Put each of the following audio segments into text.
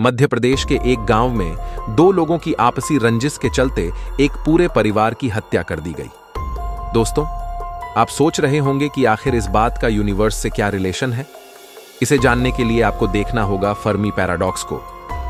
मध्य प्रदेश के एक गांव में दो लोगों की आपसी रंजिश के चलते एक पूरे परिवार की हत्या कर दी गई। दोस्तों, आप सोच रहे होंगे कि आखिर इस बात का यूनिवर्स से क्या रिलेशन है। इसे जानने के लिए आपको देखना होगा फर्मी पैराडॉक्स को।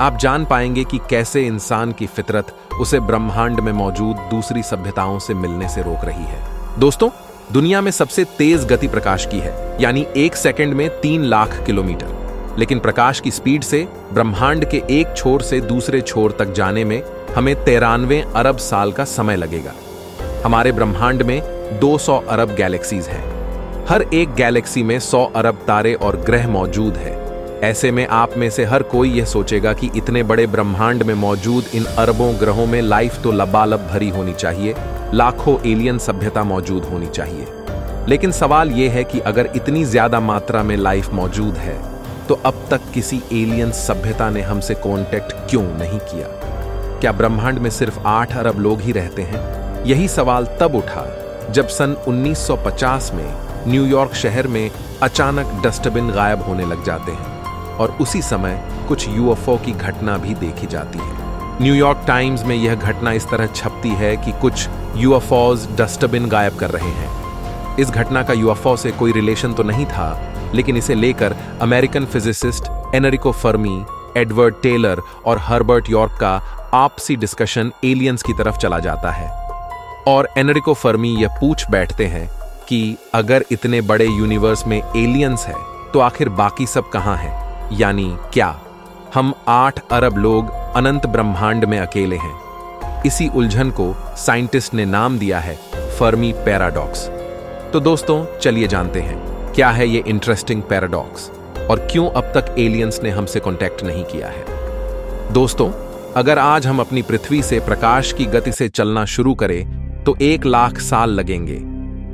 आप जान पाएंगे कि कैसे इंसान की फितरत उसे ब्रह्मांड में मौजूद दूसरी सभ्यताओं से मिलने से रोक रही है। दोस्तों, दुनिया में सबसे तेज गति प्रकाश की है, यानी 1 सेकंड में 3 लाख किलोमीटर। लेकिन प्रकाश की स्पीड से ब्रह्मांड के एक छोर से दूसरे छोर तक जाने में हमें 93 अरब साल का समय लगेगा। हमारे ब्रह्मांड में 200 अरब गैलेक्सीज हैं। हर एक गैलेक्सी में 100 अरब तारे और ग्रह मौजूद हैं। ऐसे में आप में से हर कोई यह सोचेगा कि इतने बड़े ब्रह्मांड में मौजूद इन अरबों ग्रहों में लाइफ तो लबालब भरी होनी चाहिए, लाखों एलियन सभ्यता मौजूद होनी चाहिए। लेकिन सवाल यह है कि अगर इतनी ज्यादा मात्रा में लाइफ मौजूद है तो अब तक किसी एलियन सभ्यता ने हमसे कॉन्टेक्ट क्यों नहीं किया। क्या ब्रह्मांड में सिर्फ 8 अरब लोग ही रहते हैं? यही सवाल तब उठा जब सन 1950 में न्यूयॉर्क शहर में अचानक डस्टबिन गायब होने लग जाते हैं और उसी समय कुछ यूएफओ की घटना भी देखी जाती है। न्यूयॉर्क टाइम्स में यह घटना इस तरह छपती है कि कुछ यूएफओज डस्टबिन गायब कर रहे हैं। इस घटना का यूएफओ से कोई रिलेशन तो नहीं था, लेकिन इसे लेकर American physicist Enrico Fermi, Edward Teller और हर्बर्ट यॉर्क का आपसी डिस्कशन एलियंस की तरफ चला जाता है। और एनरिको फर्मी यह पूछ बैठते हैं कि अगर इतने बड़े यूनिवर्स में एलियंस है तो आखिर बाकी सब कहाँ हैं, यानी क्या हम 8 अरब लोग अनंत ब्रह्मांड में अकेले हैं। इसी उलझन को साइंटिस्ट ने नाम दिया है फर्मी पैराडॉक्स। तो दोस्तों, चलिए जानते हैं क्या है ये इंटरेस्टिंग पैराडॉक्स और क्यों अब तक एलियंस ने हमसे कांटेक्ट नहीं किया है। दोस्तों, अगर आज हम अपनी पृथ्वी से प्रकाश की गति से चलना शुरू करें तो 1 लाख साल लगेंगे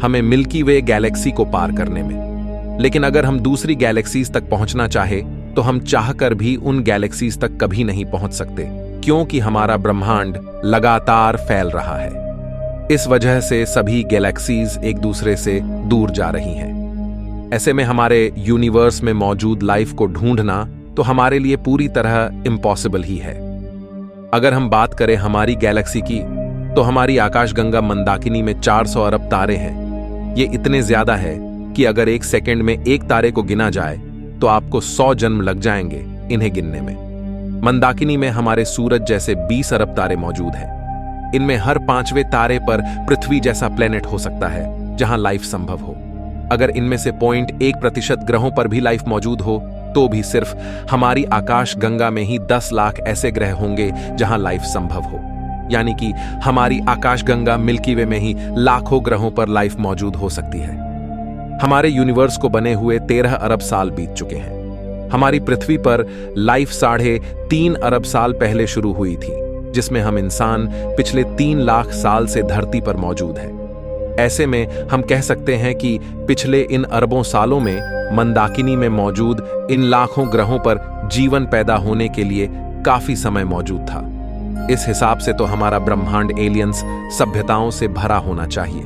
हमें मिल्की वे गैलेक्सी को पार करने में। लेकिन अगर हम दूसरी गैलेक्सीज तक पहुंचना चाहे तो हम चाहकर भी उन गैलेक्सीज तक कभी नहीं पहुंच सकते, क्योंकि हमारा ब्रह्मांड लगातार फैल रहा है। इस वजह से सभी गैलेक्सीज एक दूसरे से दूर जा रही हैं। ऐसे में हमारे यूनिवर्स में मौजूद लाइफ को ढूंढना तो हमारे लिए पूरी तरह इम्पॉसिबल ही है। अगर हम बात करें हमारी गैलेक्सी की, तो हमारी आकाशगंगा मंदाकिनी में 400 अरब तारे हैं। ये इतने ज्यादा है कि अगर 1 सेकेंड में एक तारे को गिना जाए तो आपको 100 जन्म लग जाएंगे इन्हें गिनने में। मंदाकिनी में हमारे सूरज जैसे 20 अरब तारे मौजूद हैं। इनमें हर 5वें तारे पर पृथ्वी जैसा प्लेनेट हो सकता है जहां लाइफ संभव हो। अगर इनमें से 0.1% ग्रहों पर भी लाइफ मौजूद हो तो भी सिर्फ हमारी आकाशगंगा में ही 10 लाख ऐसे ग्रह होंगे जहां लाइफ संभव हो, यानी कि हमारी आकाशगंगा मिल्की वे में ही लाखों ग्रहों पर लाइफ मौजूद हो सकती है। हमारे यूनिवर्स को बने हुए 13 अरब साल बीत चुके हैं। हमारी पृथ्वी पर लाइफ 3.5 अरब साल पहले शुरू हुई थी, जिसमें हम इंसान पिछले 3 लाख साल से धरती पर मौजूद हैं। ऐसे में हम कह सकते हैं कि पिछले इन अरबों सालों में मंदाकिनी में मौजूद इन लाखों ग्रहों पर जीवन पैदा होने के लिए काफी समय मौजूद था। इस हिसाब से तो हमारा ब्रह्मांड एलियंस सभ्यताओं से भरा होना चाहिए।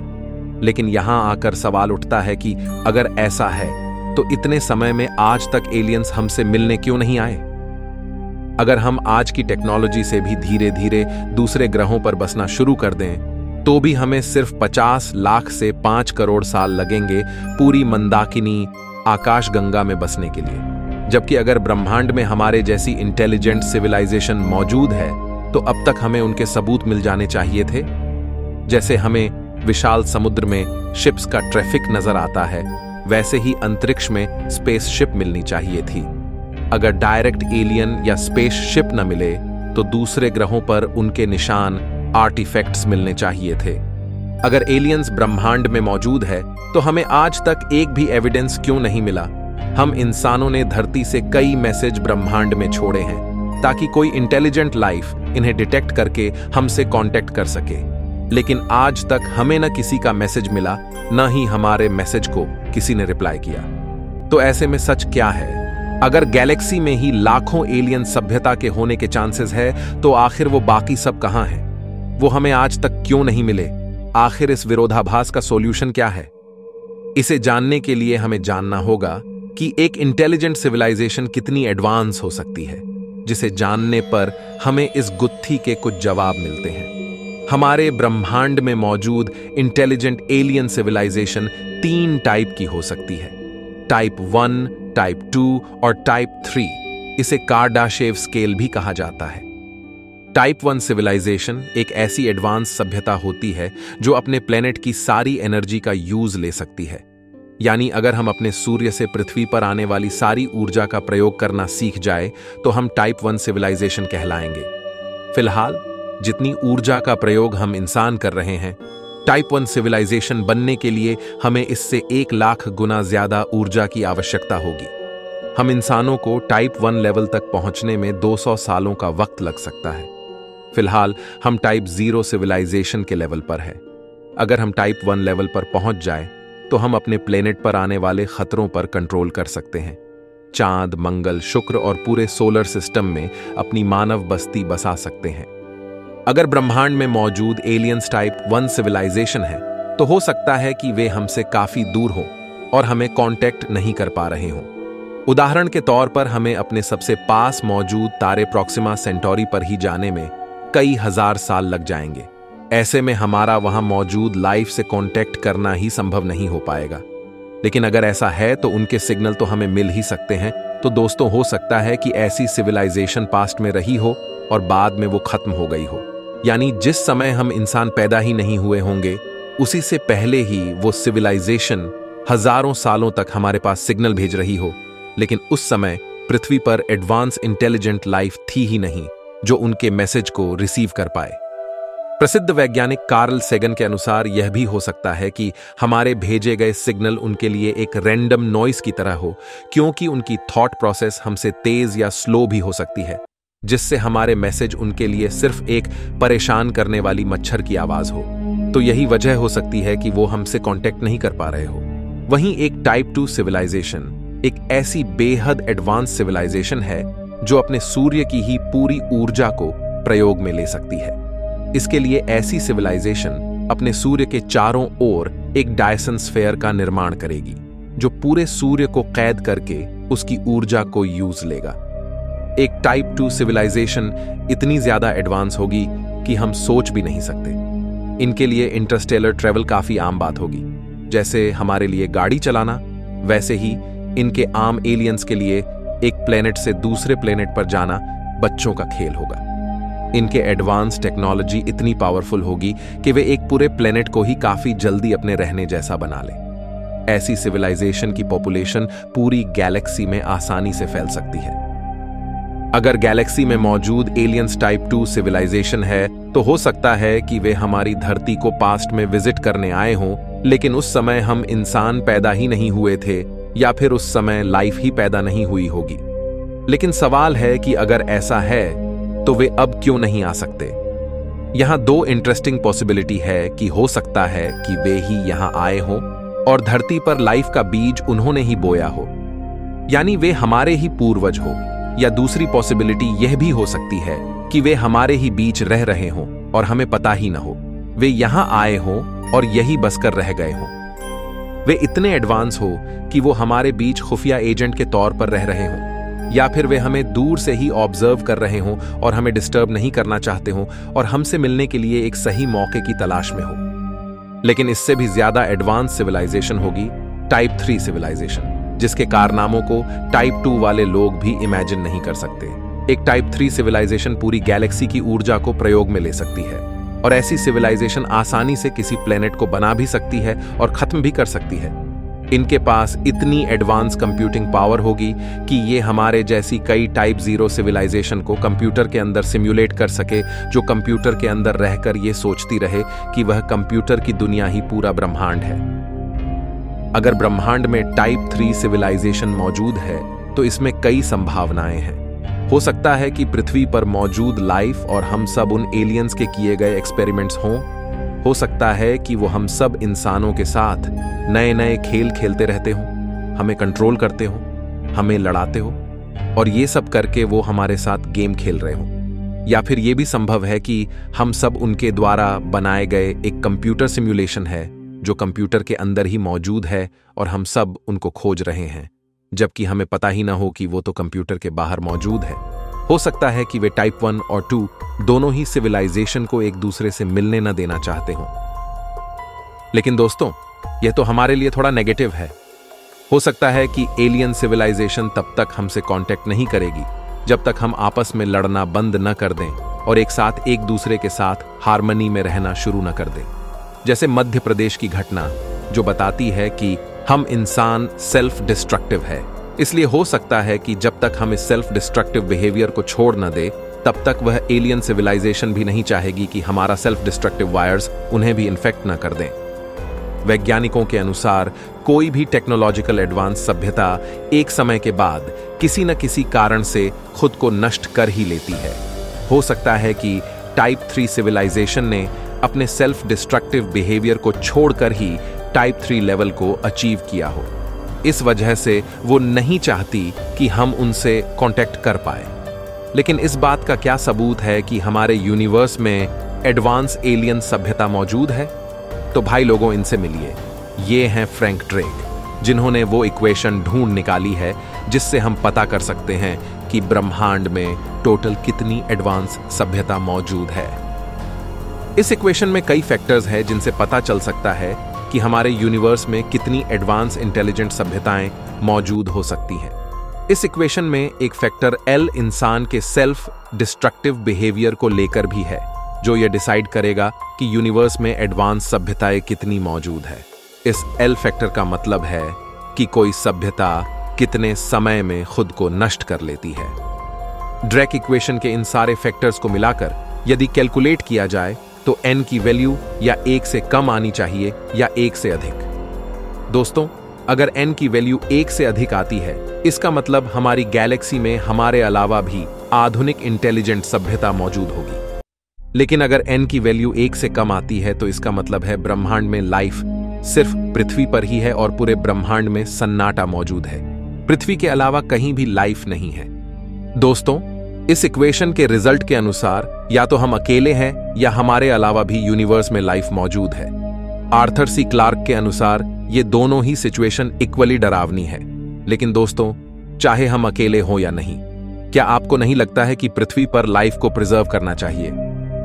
लेकिन यहां आकर सवाल उठता है कि अगर ऐसा है तो इतने समय में आज तक एलियंस हमसे मिलने क्यों नहीं आए। अगर हम आज की टेक्नोलॉजी से भी धीरे धीरे दूसरे ग्रहों पर बसना शुरू कर दें तो भी हमें सिर्फ 50 लाख से 5 करोड़ साल लगेंगे पूरी मंदाकिनी आकाशगंगा में बसने के लिए। जबकि अगर ब्रह्मांड में हमारे जैसी इंटेलिजेंट सिविलाइजेशन मौजूद है तो अब तक हमें उनके सबूत मिल जाने चाहिए थे। जैसे हमें विशाल समुद्र में शिप्स का ट्रैफिक नजर आता है, वैसे ही अंतरिक्ष में स्पेसशिप मिलनी चाहिए थी। अगर डायरेक्ट एलियन या स्पेसशिप न मिले तो दूसरे ग्रहों पर उनके निशान, आर्टिफैक्ट्स मिलने चाहिए थे। अगर एलियंस ब्रह्मांड में मौजूद है तो हमें आज तक एक भी एविडेंस क्यों नहीं मिला। हम इंसानों ने धरती से कई मैसेज ब्रह्मांड में छोड़े हैं ताकि कोई इंटेलिजेंट लाइफ इन्हें डिटेक्ट करके हमसे कॉन्टेक्ट कर सके, लेकिन आज तक हमें न किसी का मैसेज मिला, न ही हमारे मैसेज को किसी ने रिप्लाई किया। तो ऐसे में सच क्या है? अगर गैलेक्सी में ही लाखों एलियन सभ्यता के होने के चांसेस है तो आखिर वो बाकी सब कहाँ हैं? वो हमें आज तक क्यों नहीं मिले? आखिर इस विरोधाभास का सॉल्यूशन क्या है? इसे जानने के लिए हमें जानना होगा कि एक इंटेलिजेंट सिविलाइजेशन कितनी एडवांस हो सकती है। जिसे जानने पर हमें इस गुत्थी के कुछ जवाब मिलते हैं। हमारे ब्रह्मांड में मौजूद इंटेलिजेंट एलियन सिविलाइजेशन 3 टाइप की हो सकती है, टाइप 1, टाइप 2 और टाइप 3। इसे कार्डाशेव स्केल भी कहा जाता है। टाइप 1 सिविलाइजेशन एक ऐसी एडवांस सभ्यता होती है जो अपने प्लेनेट की सारी एनर्जी का यूज ले सकती है, यानी अगर हम अपने सूर्य से पृथ्वी पर आने वाली सारी ऊर्जा का प्रयोग करना सीख जाए तो हम टाइप 1 सिविलाइजेशन कहलाएंगे। फिलहाल जितनी ऊर्जा का प्रयोग हम इंसान कर रहे हैं, टाइप 1 सिविलाइजेशन बनने के लिए हमें इससे 1,00,000 गुना ज्यादा ऊर्जा की आवश्यकता होगी। हम इंसानों को टाइप 1 लेवल तक पहुंचने में 200 सालों का वक्त लग सकता है। फिलहाल हम टाइप 0 सिविलाइजेशन के लेवल पर है। अगर हम टाइप 1 लेवल पर पहुंच जाए तो हम अपने प्लेनेट पर आने वाले खतरों पर कंट्रोल कर सकते हैं, चांद, मंगल, शुक्र और पूरे सोलर सिस्टम में अपनी मानव बस्ती बसा सकते हैं। अगर ब्रह्मांड में मौजूद एलियंस टाइप 1 सिविलाइजेशन है तो हो सकता है कि वे हमसे काफी दूर हों और हमें कांटेक्ट नहीं कर पा रहे हों। उदाहरण के तौर पर हमें अपने सबसे पास मौजूद तारे प्रॉक्सिमा सेंटोरी पर ही जाने में कई हजार साल लग जाएंगे। ऐसे में हमारा वहां मौजूद लाइफ से कांटेक्ट करना ही संभव नहीं हो पाएगा, लेकिन अगर ऐसा है तो उनके सिग्नल तो हमें मिल ही सकते हैं। तो दोस्तों, हो सकता है कि ऐसी सिविलाइजेशन पास्ट में रही हो और बाद में वो खत्म हो गई हो, यानी जिस समय हम इंसान पैदा ही नहीं हुए होंगे उसी से पहले ही वो सिविलाइजेशन हजारों सालों तक हमारे पास सिग्नल भेज रही हो, लेकिन उस समय पृथ्वी पर एडवांस इंटेलिजेंट लाइफ थी ही नहीं जो उनके मैसेज को रिसीव कर पाए। प्रसिद्ध वैज्ञानिक कार्ल सेगन के अनुसार यह भी हो सकता है कि हमारे भेजे गए सिग्नल उनके लिए एक रैंडम नॉइस की तरह हो, क्योंकि उनकी थॉट प्रोसेस हमसे तेज या स्लो भी हो सकती है, जिससे हमारे मैसेज उनके लिए सिर्फ एक परेशान करने वाली मच्छर की आवाज हो। तो यही वजह हो सकती है कि वो हमसे कॉन्टेक्ट नहीं कर पा रहे हो। वहीं एक टाइप 2 सिविलाइजेशन एक ऐसी बेहद एडवांस सिविलाइजेशन है जो अपने सूर्य की ही पूरी ऊर्जा को प्रयोग में ले सकती है। इसके लिए ऐसी सिविलाइजेशन अपने सूर्य के चारों ओर एक डायसन स्फेयर का निर्माण करेगी, जो पूरे सूर्य को कैद करके उसकी ऊर्जा को यूज लेगा। एक टाइप 2 सिविलाइजेशन इतनी ज्यादा एडवांस होगी कि हम सोच भी नहीं सकते। इनके लिए इंटरस्टेलर ट्रेवल काफी आम बात होगी। जैसे हमारे लिए गाड़ी चलाना, वैसे ही इनके आम एलियंस के लिए एक प्लेनेट से दूसरे प्लेनेट पर जाना बच्चों का खेल होगा। इनके एडवांस टेक्नोलॉजी इतनी पावरफुल होगी कि वे एक पूरे प्लेनेट को ही काफी जल्दी अपने रहने जैसा बना ले। ऐसी सिविलाइजेशन की पॉपुलेशन पूरी गैलेक्सी में आसानी से फैल सकती है। अगर गैलेक्सी में मौजूद एलियंस टाइप 2 सिविलाइजेशन है तो हो सकता है कि वे हमारी धरती को पास्ट में विजिट करने आए हों, लेकिन उस समय हम इंसान पैदा ही नहीं हुए थे या फिर उस समय लाइफ ही पैदा नहीं हुई होगी। लेकिन सवाल है कि अगर ऐसा है तो वे अब क्यों नहीं आ सकते? यहां 2 इंटरेस्टिंग पॉसिबिलिटी है कि हो सकता है कि वे ही यहां आए हों और धरती पर लाइफ का बीज उन्होंने ही बोया हो, यानी वे हमारे ही पूर्वज हो, या दूसरी पॉसिबिलिटी यह भी हो सकती है कि वे हमारे ही बीच रह रहे हों और हमें पता ही ना हो। वे यहां आए हों और यही बसकर रह गए हों। वे इतने एडवांस हो कि वो हमारे बीच खुफिया एजेंट के तौर पर रह रहे हों, या फिर वे हमें दूर से ही ऑब्जर्व कर रहे हों और हमें डिस्टर्ब नहीं करना चाहते हों और हमसे मिलने के लिए एक सही मौके की तलाश में हो। लेकिन इससे भी ज्यादा एडवांस सिविलाइजेशन होगी टाइप 3 सिविलाइजेशन, जिसके कारनामों को टाइप 2 वाले लोग भी इमेजिन नहीं कर सकते। एक टाइप 3 सिविलाइजेशन पूरी गैलेक्सी की ऊर्जा को प्रयोग में ले सकती है, और ऐसी सिविलाइजेशन आसानी से किसी प्लेनेट को बना भी सकती है और खत्म भी कर सकती है। इनके पास इतनी एडवांस कंप्यूटिंग पावर होगी कि ये हमारे जैसी कई टाइप 0 सिविलाइजेशन को कंप्यूटर के अंदर सिम्युलेट कर सके, जो कंप्यूटर के अंदर रहकर ये सोचती रहे कि वह कंप्यूटर की दुनिया ही पूरा ब्रह्मांड है। अगर ब्रह्मांड में टाइप 3 सिविलाइजेशन मौजूद है तो इसमें कई संभावनाएं हैं। हो सकता है कि पृथ्वी पर मौजूद लाइफ और हम सब उन एलियंस के किए गए एक्सपेरिमेंट्स हों। हो सकता है कि वो हम सब इंसानों के साथ नए नए खेल खेलते रहते हों, हमें कंट्रोल करते हों, हमें लड़ाते हों, और ये सब करके वो हमारे साथ गेम खेल रहे हों। या फिर ये भी संभव है कि हम सब उनके द्वारा बनाए गए एक कंप्यूटर सिम्युलेशन है जो कंप्यूटर के अंदर ही मौजूद है और हम सब उनको खोज रहे हैं, जबकि हमें पता ही ना हो कि वो तो कंप्यूटर के बाहर मौजूद है। हो सकता है कि वे टाइप 1 और 2 दोनों ही सिविलाइजेशन को एक दूसरे से मिलने न देना चाहते हों। लेकिन दोस्तों, यह तो हमारे लिए थोड़ा नेगेटिव है। हो सकता है कि एलियन सिविलाइजेशन तब तक हमसे कांटेक्ट नहीं करेगी जब तक हम आपस में लड़ना बंद न कर दें और एक साथ एक दूसरे के साथ हार्मनी में रहना शुरू न कर दें, जैसे मध्य प्रदेश की घटना जो बताती है कि हम इंसान सेल्फ डिस्ट्रक्टिव है। इसलिए हो सकता है कि जब तक हम इस सेल्फ डिस्ट्रक्टिव बिहेवियर को छोड़ न दे तब तक वह एलियन सिविलाइजेशन भी नहीं चाहेगी कि हमारा सेल्फ डिस्ट्रक्टिव वायर्स उन्हें भी इन्फेक्ट न कर दें। वैज्ञानिकों के अनुसार कोई भी टेक्नोलॉजिकल एडवांस सभ्यता एक समय के बाद किसी न किसी कारण से खुद को नष्ट कर ही लेती है। हो सकता है कि टाइप 3 सिविलाइजेशन ने अपने सेल्फ डिस्ट्रक्टिव बिहेवियर को छोड़कर ही टाइप 3 लेवल को अचीव किया हो। इस वजह से वो नहीं चाहती कि हम उनसे कांटेक्ट कर पाए। लेकिन इस बात का क्या सबूत है कि हमारे यूनिवर्स में एडवांस एलियन सभ्यता मौजूद है? तो भाई लोगों, इनसे मिलिए। ये हैं फ्रैंक ड्रेक, जिन्होंने वो इक्वेशन ढूंढ निकाली है जिससे हम पता कर सकते हैं कि ब्रह्मांड में टोटल कितनी एडवांस सभ्यता मौजूद है। इस इक्वेशन में कई फैक्टर्स हैं जिनसे पता चल सकता है कि हमारे यूनिवर्स में कितनी एडवांस इंटेलिजेंट सभ्यताएं मौजूद हो सकती हैं। इस इक्वेशन में एक फैक्टर L इंसान के सेल्फ डिस्ट्रक्टिव बिहेवियर को लेकर भी है, जो यह डिसाइड करेगा कि यूनिवर्स में एडवांस सभ्यताएं कितनी मौजूद है। इस L फैक्टर का मतलब है कि कोई सभ्यता कितने समय में खुद को नष्ट कर लेती है। ड्रेक इक्वेशन के इन सारे फैक्टर्स को मिलाकर यदि कैलकुलेट किया जाए तो n की वैल्यू या 1 से कम आनी चाहिए या 1 से अधिक। दोस्तों, अगर n की वैल्यू 1 से अधिक आती है, इसका मतलब हमारी गैलेक्सी में हमारे अलावा भी आधुनिक इंटेलिजेंट सभ्यता मौजूद होगी। लेकिन अगर n की वैल्यू 1 से कम आती है तो इसका मतलब है ब्रह्मांड में लाइफ सिर्फ पृथ्वी पर ही है और पूरे ब्रह्मांड में सन्नाटा मौजूद है। पृथ्वी के अलावा कहीं भी लाइफ नहीं है। दोस्तों, इस इक्वेशन के रिजल्ट के अनुसार या तो हम अकेले हैं या हमारे अलावा भी यूनिवर्स में लाइफ मौजूद है। आर्थर सी क्लार्क के अनुसार ये दोनों ही सिचुएशन इक्वली डरावनी है। लेकिन दोस्तों, चाहे हम अकेले हों या नहीं, क्या आपको नहीं लगता है कि पृथ्वी पर लाइफ को प्रिजर्व करना चाहिए?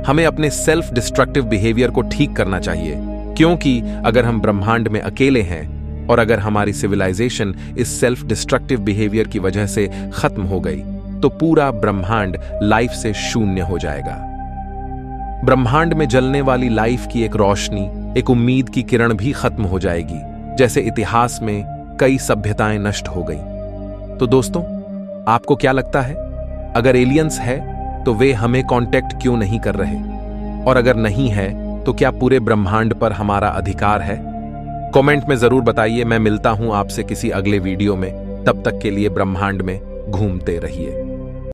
हमें अपने सेल्फ डिस्ट्रक्टिव बिहेवियर को ठीक करना चाहिए, क्योंकि अगर हम ब्रह्मांड में अकेले हैं और अगर हमारी सिविलाइजेशन इस सेल्फ डिस्ट्रक्टिव बिहेवियर की वजह से खत्म हो गई तो पूरा ब्रह्मांड लाइफ से शून्य हो जाएगा। ब्रह्मांड में जलने वाली लाइफ की एक रोशनी, एक उम्मीद की किरण भी खत्म हो जाएगी, जैसे इतिहास में कई सभ्यताएं नष्ट हो गई। तो दोस्तों, आपको क्या लगता है? अगर एलियंस है तो वे हमें कांटेक्ट क्यों नहीं कर रहे, और अगर नहीं है तो क्या पूरे ब्रह्मांड पर हमारा अधिकार है? कॉमेंट में जरूर बताइए। मैं मिलता हूं आपसे किसी अगले वीडियो में। तब तक के लिए ब्रह्मांड में घूमते रहिए।